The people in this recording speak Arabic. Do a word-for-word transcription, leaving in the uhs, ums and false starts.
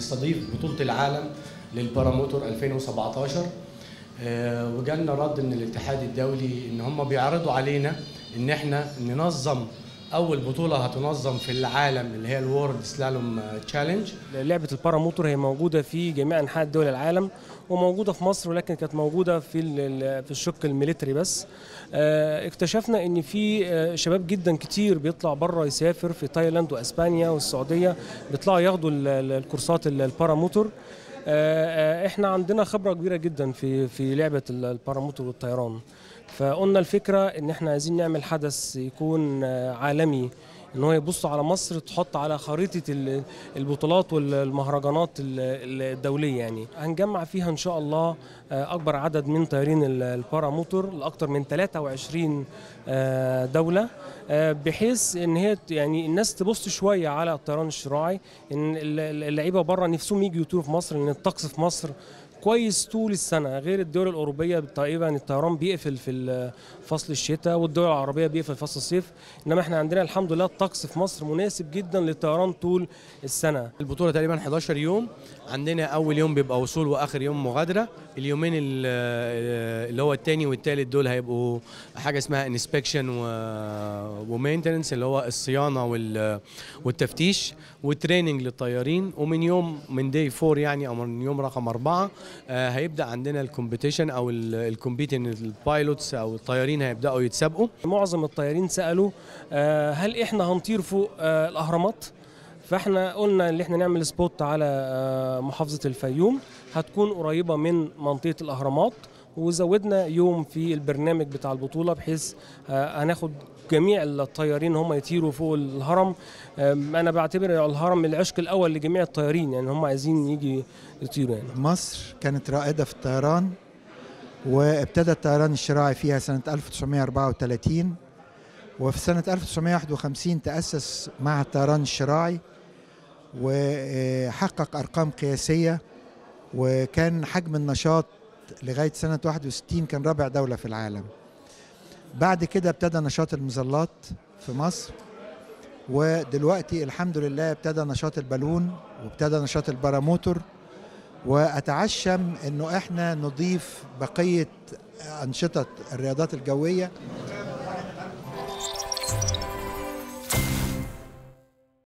بنستضيف بطولة العالم للباراموتور ألفين وسبعطاشر، وجالنا رد من الاتحاد الدولي ان هم بيعرضوا علينا ان احنا ننظم اول بطوله هتنظم في العالم اللي هي الورد سلام تشالنج. لعبه الباراموتور هي موجوده في جميع انحاء الدول العالم وموجوده في مصر، ولكن كانت موجوده في في الشق الميليتري بس. اكتشفنا ان في شباب جدا كتير بيطلع بره، يسافر في تايلاند واسبانيا والسعوديه، بيطلعوا ياخدوا الكورسات الباراموتور. احنا عندنا خبره كبيره جدا في في لعبه الباراموتور والطيران، فقلنا الفكره ان احنا عايزين نعمل حدث يكون عالمي، ان هو يبص على مصر، تحط على خريطه البطولات والمهرجانات الدوليه. يعني هنجمع فيها ان شاء الله اكبر عدد من طيارين الباراموتور لاكثر من ثلاثة وعشرين دوله، بحيث ان هي يعني الناس تبص شويه على الطيران الشراعي، ان اللعيبه بره نفسهم يجوا يطيروا في مصر، ان الطقس في مصر كويس طول السنه، غير الدول الاوروبيه تقريبا الطيران بيقفل في فصل الشتاء، والدول العربيه بيقفل فصل الصيف، انما احنا عندنا الحمد لله الطقس في مصر مناسب جدا للطيران طول السنه. البطوله تقريبا حداشر يوم، عندنا اول يوم بيبقى وصول واخر يوم مغادره. اليومين اللي هو الثاني والثالث دول هيبقوا حاجه اسمها انسبكشن ومينتننس اللي هو الصيانه والتفتيش، وتريننج للطيارين. ومن يوم من داي فور يعني او من يوم رقم اربعه هيبدا عندنا الكومبيتيشن او الكومبيتين، البايلوتس او الطيارين هيبداوا يتسابقوا. معظم الطيارين سالوا هل احنا هنطير فوق الاهرامات؟ فاحنا قلنا ان احنا نعمل سبوت على محافظه الفيوم هتكون قريبه من منطقه الاهرامات، وزودنا يوم في البرنامج بتاع البطوله بحيث هناخد جميع الطيارين هم يطيروا فوق الهرم. انا بعتبر الهرم العشق الاول لجميع الطيارين، يعني هم عايزين يجي يطيروا. يعني مصر كانت رائده في الطيران، وابتدى الطيران الشراعي فيها سنه ألف وتسعمائة وأربعة وثلاثين، وفي سنه ألف وتسعمائة وواحد وخمسين تاسس معهد الطيران الشراعي وحقق ارقام قياسيه، وكان حجم النشاط لغايه سنه واحد وستين كان رابع دوله في العالم. بعد كده ابتدى نشاط المظلات في مصر، ودلوقتي الحمد لله ابتدى نشاط البالون وابتدى نشاط الباراموتور، واتعشم انه احنا نضيف بقيه انشطه الرياضات الجويه.